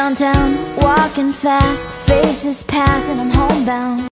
downtown, walking fast, faces pass and I'm homebound.